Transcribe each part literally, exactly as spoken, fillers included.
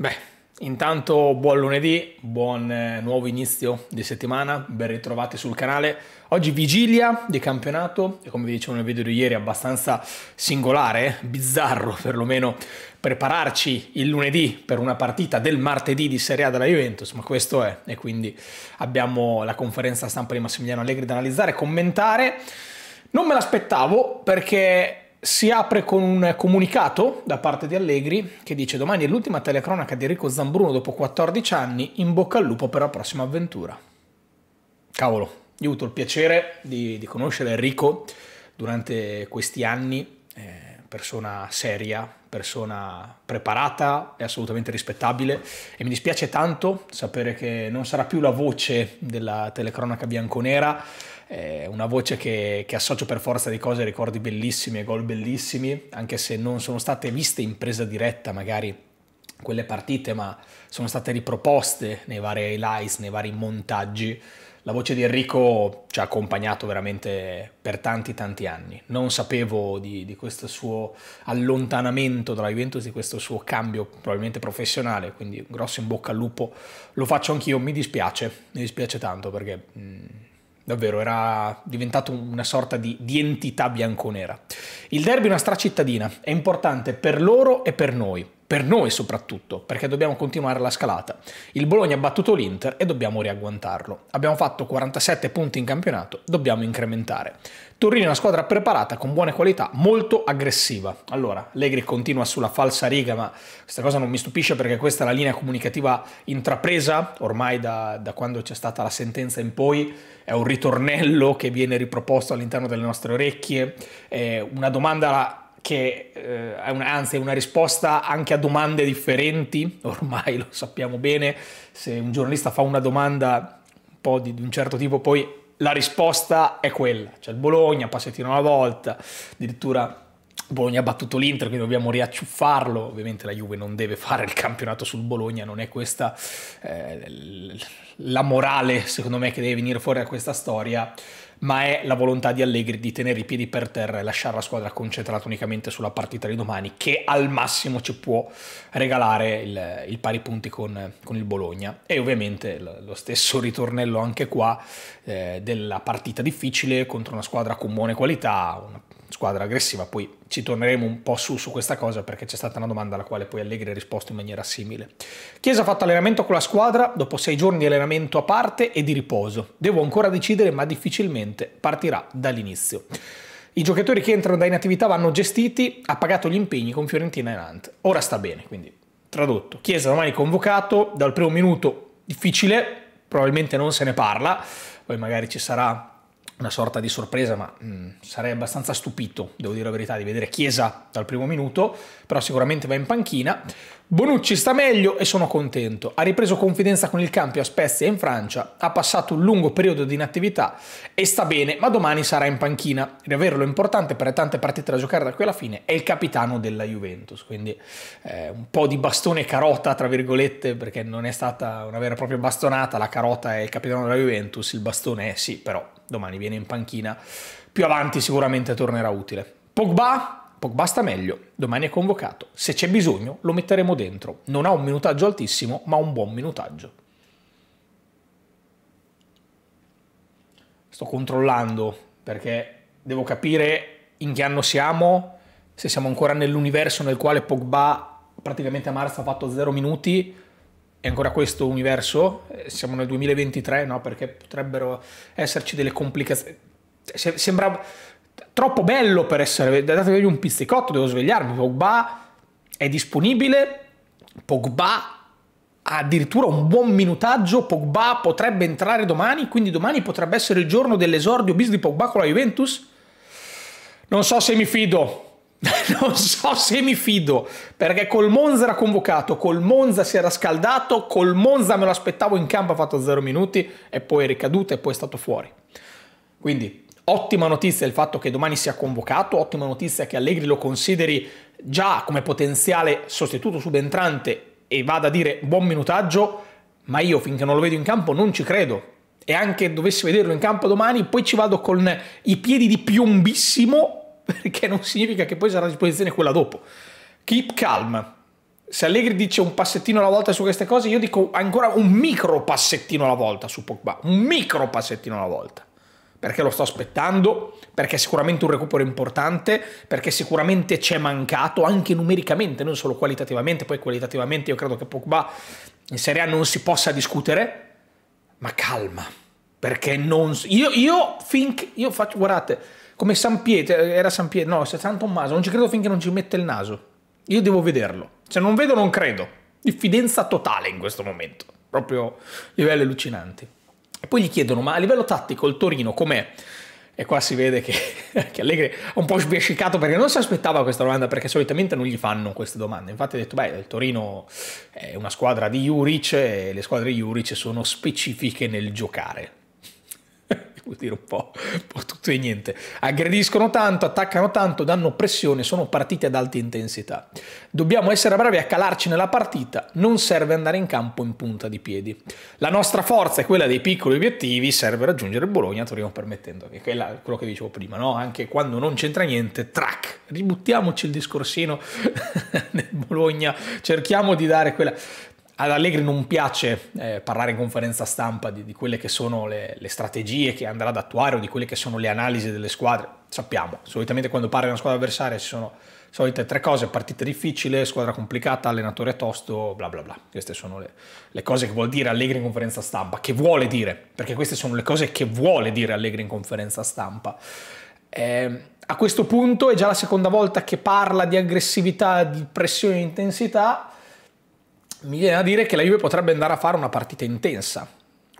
Beh, intanto buon lunedì, buon eh, nuovo inizio di settimana, ben ritrovati sul canale. Oggi vigilia di campionato e, come vi dicevo nel video di ieri, abbastanza singolare, eh? bizzarro perlomeno prepararci il lunedì per una partita del martedì di Serie A della Juventus, ma questo è, e quindi abbiamo la conferenza stampa di Massimiliano Allegri da analizzare e commentare. Non me l'aspettavo, perché si apre con un comunicato da parte di Allegri che dice: domani è l'ultima telecronaca di Enrico Zambruno dopo quattordici anni, in bocca al lupo per la prossima avventura. Cavolo, io ho avuto il piacere di, di conoscere Enrico durante questi anni, eh, persona seria, persona preparata e assolutamente rispettabile, e mi dispiace tanto sapere che non sarà più la voce della telecronaca bianconera. Una voce che, che associo per forza di cose, ricordi bellissimi e gol bellissimi, anche se non sono state viste in presa diretta magari quelle partite, ma sono state riproposte nei vari highlights, nei vari montaggi. La voce di Enrico ci ha accompagnato veramente per tanti tanti anni. Non sapevo di, di questo suo allontanamento dalla Juventus, di questo suo cambio probabilmente professionale, quindi un grosso in bocca al lupo lo faccio anch'io. Mi dispiace, mi dispiace tanto, perché mh, davvero era diventato una sorta di, di entità bianconera. Il derby è una stracittadina, è importante per loro e per noi, per noi soprattutto, perché dobbiamo continuare la scalata. Il Bologna ha battuto l'Inter e dobbiamo riagguantarlo. Abbiamo fatto quarantasette punti in campionato, dobbiamo incrementare. Torino è una squadra preparata, con buone qualità, molto aggressiva. Allora, Allegri continua sulla falsa riga, ma questa cosa non mi stupisce, perché questa è la linea comunicativa intrapresa ormai da, da quando c'è stata la sentenza in poi. È un ritornello che viene riproposto all'interno delle nostre orecchie, è una domanda che eh, è una, anzi è una risposta anche a domande differenti, ormai lo sappiamo bene. Se un giornalista fa una domanda un po' di, di un certo tipo, poi la risposta è quella. C'è il Bologna, passettino alla volta, addirittura Bologna ha battuto l'Inter, quindi dobbiamo riacciuffarlo. Ovviamente la Juve non deve fare il campionato sul Bologna, non è questa eh, la morale, secondo me, che deve venire fuori da questa storia, ma è la volontà di Allegri di tenere i piedi per terra e lasciare la squadra concentrata unicamente sulla partita di domani, che al massimo ci può regalare il, il pari punti con, con il Bologna. E ovviamente lo stesso ritornello anche qua eh, della partita difficile contro una squadra con buone qualità, una squadra aggressiva. Poi ci torneremo un po' su su questa cosa, perché c'è stata una domanda alla quale poi Allegri ha risposto in maniera simile. Chiesa ha fatto allenamento con la squadra dopo sei giorni di allenamento a parte e di riposo. Devo ancora decidere, ma difficilmente partirà dall'inizio. I giocatori che entrano da inattività vanno gestiti, ha pagato gli impegni con Fiorentina e Nantes. Ora sta bene, quindi tradotto. Chiesa domani convocato, dal primo minuto difficile, probabilmente non se ne parla, poi magari ci sarà una sorta di sorpresa, ma mh, sarei abbastanza stupito, devo dire la verità, di vedere Chiesa dal primo minuto, però sicuramente va in panchina. Bonucci sta meglio e sono contento, ha ripreso confidenza con il cambio a Spezia in Francia, ha passato un lungo periodo di inattività e sta bene, ma domani sarà in panchina. Riaverlo è importante per le tante partite da giocare da qui alla fine, è il capitano della Juventus, quindi eh, un po' di bastone e carota, tra virgolette, perché non è stata una vera e propria bastonata, la carota è il capitano della Juventus, il bastone è sì, però domani viene in panchina, più avanti sicuramente tornerà utile. Pogba, Pogba sta meglio, domani è convocato, se c'è bisogno lo metteremo dentro, non ha un minutaggio altissimo ma un buon minutaggio. Sto controllando, perché devo capire in che anno siamo, se siamo ancora nell'universo nel quale Pogba praticamente a marzo ha fatto zero minuti. È ancora questo universo? Siamo nel duemilaventitré, no? Perché potrebbero esserci delle complicazioni. Sembra troppo bello per essere... Datevi un pizzicotto, devo svegliarmi. Pogba è disponibile, Pogba ha addirittura un buon minutaggio, Pogba potrebbe entrare domani, quindi domani potrebbe essere il giorno dell'esordio bis di Pogba con la Juventus? Non so se mi fido. Non so se mi fido, perché col Monza era convocato, col Monza si era scaldato, col Monza me lo aspettavo in campo, ha fatto zero minuti e poi è ricaduto e poi è stato fuori. Quindi ottima notizia il fatto che domani sia convocato, ottima notizia che Allegri lo consideri già come potenziale sostituto subentrante e vada a dire buon minutaggio, ma io finché non lo vedo in campo non ci credo. E anche dovessi vederlo in campo domani, poi ci vado con i piedi di piombissimo, perché non significa che poi sarà a disposizione quella dopo. Keep calm. se Allegri dice un passettino alla volta su queste cose, io dico ancora un micro passettino alla volta su Pogba, un micro passettino alla volta, perché lo sto aspettando, perché è sicuramente un recupero importante, perché sicuramente c'è mancato anche numericamente, non solo qualitativamente. Poi qualitativamente io credo che Pogba in Serie A non si possa discutere, ma calma, perché non... Io, io finché... Io faccio, guardate, come San Pietro, era San Pietro, no, San Tommaso, non ci credo finché non ci mette il naso. Io devo vederlo. Se non vedo, non credo. Diffidenza totale in questo momento. Proprio livelli allucinanti. E poi gli chiedono, ma a livello tattico il Torino com'è? E qua si vede che, che Allegri ha un po' sbiascicato, perché non si aspettava questa domanda, perché solitamente non gli fanno queste domande. Infatti ha detto, beh, il Torino è una squadra di Juric e le squadre di Juric sono specifiche nel giocare. Vuol dire un po', un po' tutto e niente. Aggrediscono tanto, attaccano tanto, danno pressione, sono partite ad alta intensità. Dobbiamo essere bravi a calarci nella partita, non serve andare in campo in punta di piedi. La nostra forza è quella dei piccoli obiettivi, serve raggiungere Bologna, Torino permettendo. Che quella, quello che dicevo prima, no? Anche quando non c'entra niente, track, ributtiamoci il discorsino nel Bologna, cerchiamo di dare quella... Ad Allegri non piace eh, parlare in conferenza stampa di, di quelle che sono le, le strategie che andrà ad attuare o di quelle che sono le analisi delle squadre. Sappiamo, solitamente quando parla di una squadra avversaria ci sono solite tre cose: partita difficile, squadra complicata, allenatore tosto, bla bla bla. Queste sono le, le cose che vuol dire Allegri in conferenza stampa, che vuole dire, perché queste sono le cose che vuole dire Allegri in conferenza stampa. Eh, a questo punto è già la seconda volta che parla di aggressività, di pressione e intensità. Mi viene a dire che la Juve potrebbe andare a fare una partita intensa,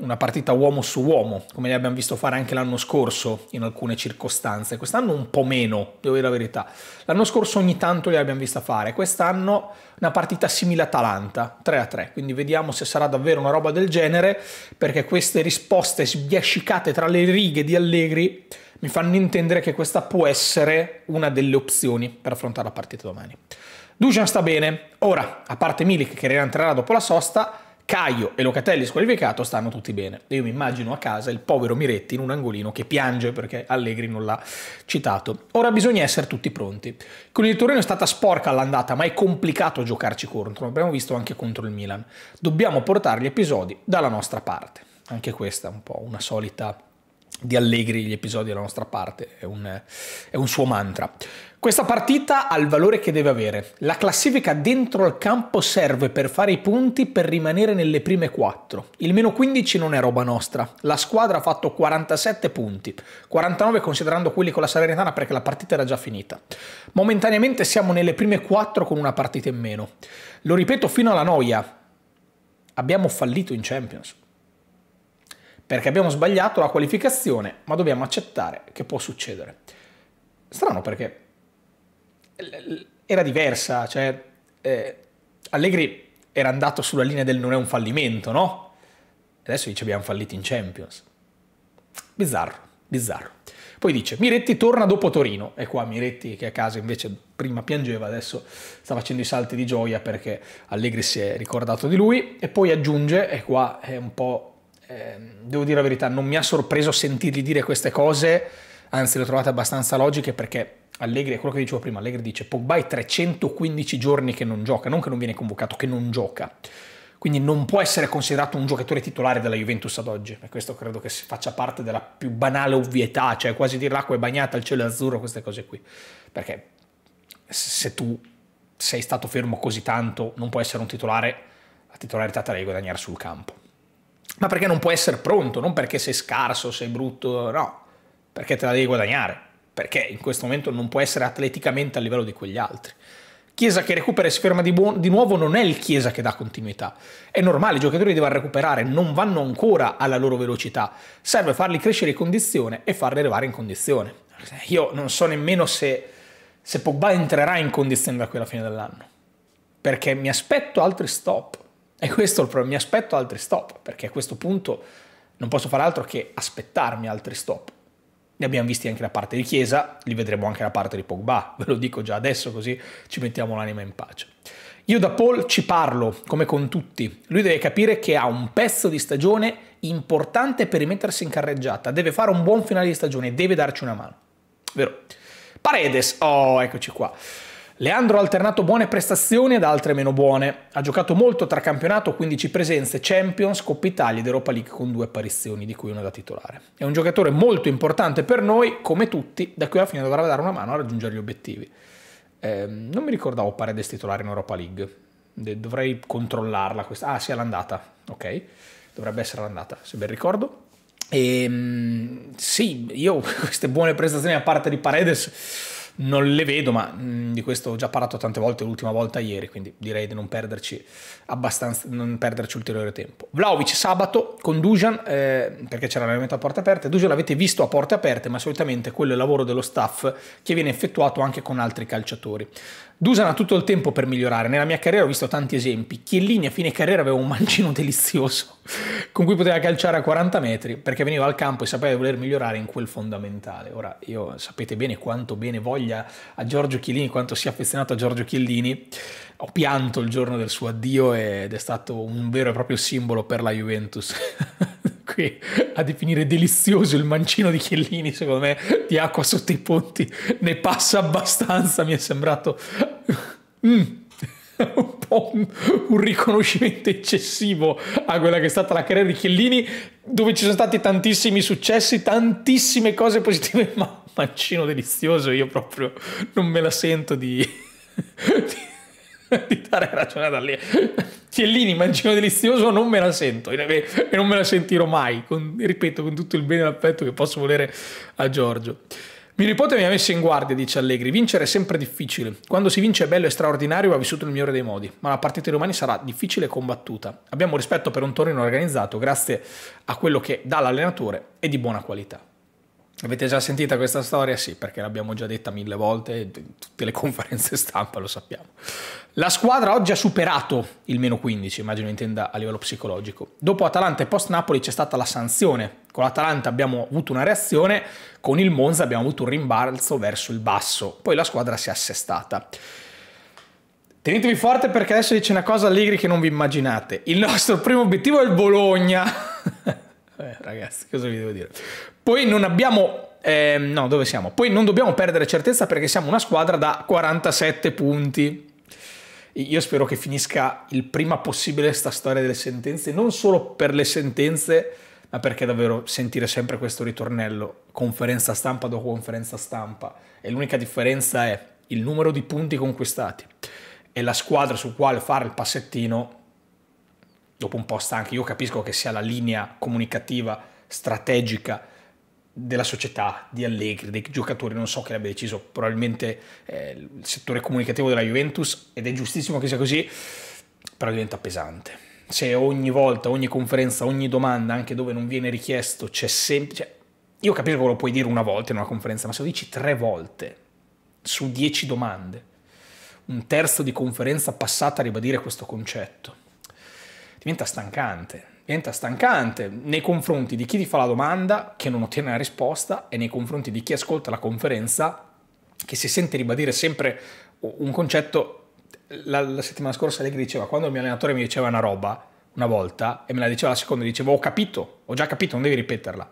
una partita uomo su uomo, come li abbiamo visto fare anche l'anno scorso in alcune circostanze. Quest'anno un po' meno, devo dire la verità. L'anno scorso ogni tanto li abbiamo vista fare. Quest'anno una partita simile a Atalanta, tre a tre. Quindi vediamo se sarà davvero una roba del genere, perché queste risposte sbiascicate tra le righe di Allegri mi fanno intendere che questa può essere una delle opzioni per affrontare la partita domani. Dusan sta bene, ora, a parte Milik che rientrerà dopo la sosta, Caio e Locatelli squalificato stanno tutti bene. Io mi immagino a casa il povero Miretti in un angolino che piange perché Allegri non l'ha citato. Ora bisogna essere tutti pronti. Con il Torino è stata sporca all'andata, ma è complicato giocarci contro, l'abbiamo visto anche contro il Milan. Dobbiamo portare gli episodi dalla nostra parte. Anche questa è un po' una solita di Allegri, gli episodi dalla nostra parte, è un, è un suo mantra. Questa partita ha il valore che deve avere. La classifica dentro il campo serve per fare i punti, per rimanere nelle prime quattro. Il meno quindici non è roba nostra. La squadra ha fatto quarantasette punti, quarantanove considerando quelli con la Salernitana, perché la partita era già finita. Momentaneamente siamo nelle prime quattro con una partita in meno. Lo ripeto fino alla noia, abbiamo fallito in Champions, perché abbiamo sbagliato la qualificazione, ma dobbiamo accettare che può succedere. Strano, perché era diversa, cioè eh, Allegri era andato sulla linea del non è un fallimento, no? Adesso dice abbiamo fallito in Champions. Bizzarro, bizzarro. Poi dice Miretti torna dopo Torino, e qua Miretti, che a casa invece prima piangeva, adesso sta facendo i salti di gioia perché Allegri si è ricordato di lui. E poi aggiunge, e qua è un po', eh, devo dire la verità, non mi ha sorpreso sentirgli dire queste cose, anzi le ho trovate abbastanza logiche, perché Allegri, è quello che dicevo prima, Allegri dice Pogba è trecentoquindici giorni che non gioca, non che non viene convocato, che non gioca. Quindi non può essere considerato un giocatore titolare della Juventus ad oggi, e questo credo che faccia parte della più banale ovvietà, cioè quasi dire l'acqua è bagnata, il cielo è azzurro, queste cose qui. Perché se tu sei stato fermo così tanto, non può essere un titolare, la titolarità te la devi guadagnare sul campo. Ma perché non può essere pronto, non perché sei scarso, sei brutto, no, perché te la devi guadagnare. Perché in questo momento non può essere atleticamente a livello di quegli altri. Chiesa che recupera e si ferma di, di nuovo non è il Chiesa che dà continuità. È normale, i giocatori devono recuperare, non vanno ancora alla loro velocità. Serve farli crescere in condizione e farli arrivare in condizione. Io non so nemmeno se, se Pogba entrerà in condizione da qui alla fine dell'anno. Perché mi aspetto altri stop. E questo è il problema, mi aspetto altri stop. Perché a questo punto non posso fare altro che aspettarmi altri stop. Li abbiamo visti anche da parte di Chiesa, li vedremo anche da parte di Pogba, ve lo dico già adesso così ci mettiamo l'anima in pace. Io da Paul ci parlo, come con tutti, lui deve capire che ha un pezzo di stagione importante per rimettersi in carreggiata, deve fare un buon finale di stagione, deve darci una mano, vero? Paredes, oh eccoci qua. Leandro ha alternato buone prestazioni ad altre meno buone. Ha giocato molto tra campionato, quindici presenze, Champions, Coppa Italia ed Europa League con due apparizioni, di cui una da titolare. È un giocatore molto importante per noi, come tutti, da qui alla fine dovrà dare una mano a raggiungere gli obiettivi. Eh, non mi ricordavo Paredes titolare in Europa League. Dovrei controllarla questa. Ah, sì, è l'andata. Ok, dovrebbe essere l'andata, se ben ricordo. E, sì, io queste buone prestazioni a parte di Paredes non le vedo, ma mh, di questo ho già parlato tante volte, l'ultima volta ieri, quindi direi di non perderci abbastanza, non perderci ulteriore tempo. Vlaovic sabato con Dusan, eh, perché c'era l'allenamento a porte aperte. Dusan l'avete visto a porte aperte, ma solitamente quello è il lavoro dello staff che viene effettuato anche con altri calciatori. Dusan ha tutto il tempo per migliorare, nella mia carriera ho visto tanti esempi. Chiellini a fine carriera aveva un mancino delizioso con cui poteva calciare a quaranta metri, perché veniva al campo e sapeva di voler migliorare in quel fondamentale. Ora, io sapete bene quanto bene voglia a Giorgio Chiellini, quanto sia affezionato a Giorgio Chiellini. Ho pianto il giorno del suo addio ed è stato un vero e proprio simbolo per la Juventus. Qui a definire delizioso il mancino di Chiellini, secondo me, di acqua sotto i ponti ne passa abbastanza, mi è sembrato... Mm. Un po' un, un riconoscimento eccessivo a quella che è stata la carriera di Chiellini, dove ci sono stati tantissimi successi, tantissime cose positive, ma mancino delizioso io proprio non me la sento di, di, di dare ragione ad Allegri. Chiellini mancino delizioso non me la sento e non me la sentirò mai, con, ripeto, con tutto il bene e l'affetto che posso volere a Giorgio. Mio nipote mi ha messo in guardia, dice Allegri, vincere è sempre difficile, quando si vince è bello e straordinario, ha vissuto nel migliore dei modi, ma la partita di domani sarà difficile e combattuta, abbiamo rispetto per un Torino organizzato grazie a quello che dà l'allenatore e di buona qualità. Avete già sentita questa storia? Sì, perché l'abbiamo già detta mille volte, tutte le conferenze stampa lo sappiamo. La squadra oggi ha superato il meno quindici, immagino intenda a livello psicologico. Dopo Atalanta e post-Napoli c'è stata la sanzione. Con l'Atalanta abbiamo avuto una reazione, con il Monza abbiamo avuto un rimbalzo verso il basso. Poi la squadra si è assestata. Tenetevi forte perché adesso dice una cosa Allegri che non vi immaginate. Il nostro primo obiettivo è il Bologna. Eh, ragazzi, cosa vi devo dire? Poi non abbiamo, eh, no, dove siamo? Poi non dobbiamo perdere certezza perché siamo una squadra da quarantasette punti. Io spero che finisca il prima possibile sta storia delle sentenze, non solo per le sentenze, ma perché davvero sentire sempre questo ritornello, conferenza stampa dopo conferenza stampa, e l'unica differenza è il numero di punti conquistati e la squadra su quale fare il passettino. Dopo un po' stanchi, io capisco che sia la linea comunicativa, strategica della società, di Allegri, dei giocatori, non so chi l'abbia deciso, probabilmente eh, il settore comunicativo della Juventus, ed è giustissimo che sia così, però diventa pesante. Se ogni volta, ogni conferenza, ogni domanda, anche dove non viene richiesto, c'è sempre... Cioè, io capisco che lo puoi dire una volta in una conferenza, ma se lo dici tre volte su dieci domande, un terzo di conferenza passata a ribadire questo concetto, diventa stancante, diventa stancante nei confronti di chi ti fa la domanda che non ottiene la risposta e nei confronti di chi ascolta la conferenza che si sente ribadire sempre un concetto. La, la settimana scorsa Allegri diceva, quando il mio allenatore mi diceva una roba una volta e me la diceva la seconda, dicevo ho capito, ho già capito, non devi ripeterla.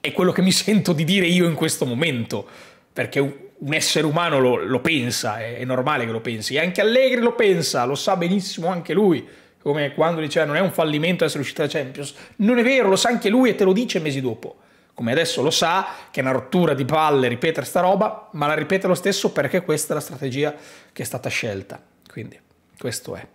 È quello che mi sento di dire io in questo momento, perché un essere umano lo, lo pensa, è, è normale che lo pensi, e anche Allegri lo pensa, lo sa benissimo anche lui. Come quando diceva non è un fallimento essere uscito da Champions, non è vero, lo sa anche lui e te lo dice mesi dopo. Come adesso lo sa che è una rottura di palle ripetere sta roba, ma la ripete lo stesso perché questa è la strategia che è stata scelta. Quindi questo è.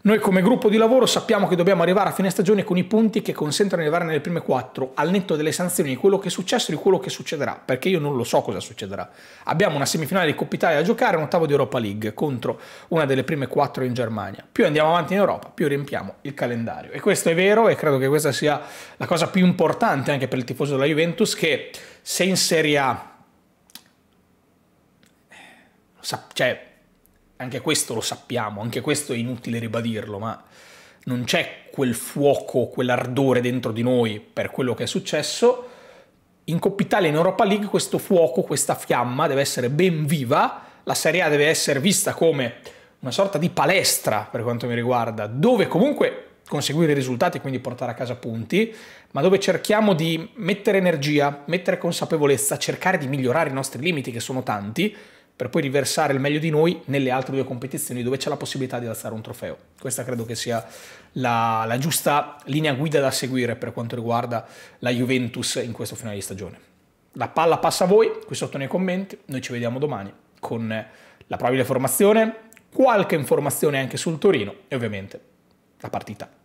Noi come gruppo di lavoro sappiamo che dobbiamo arrivare a fine stagione con i punti che consentono di arrivare nelle prime quattro, al netto delle sanzioni, di quello che è successo e di quello che succederà, perché io non lo so cosa succederà. Abbiamo una semifinale di Coppa Italia da giocare e un ottavo di Europa League contro una delle prime quattro in Germania. Più andiamo avanti in Europa, più riempiamo il calendario. E questo è vero, e credo che questa sia la cosa più importante anche per il tifoso della Juventus, che se in Serie A... Cioè... Anche questo lo sappiamo, anche questo è inutile ribadirlo, ma non c'è quel fuoco, quell'ardore dentro di noi per quello che è successo. In Coppa Italia, in Europa League, questo fuoco, questa fiamma deve essere ben viva. La Serie A deve essere vista come una sorta di palestra, per quanto mi riguarda, dove comunque conseguire i risultati e quindi portare a casa punti, ma dove cerchiamo di mettere energia, mettere consapevolezza, cercare di migliorare i nostri limiti, che sono tanti, per poi riversare il meglio di noi nelle altre due competizioni dove c'è la possibilità di alzare un trofeo. Questa credo che sia la, la giusta linea guida da seguire per quanto riguarda la Juventus in questo finale di stagione. La palla passa a voi, qui sotto nei commenti, noi ci vediamo domani con la probabile formazione, qualche informazione anche sul Torino e ovviamente la partita.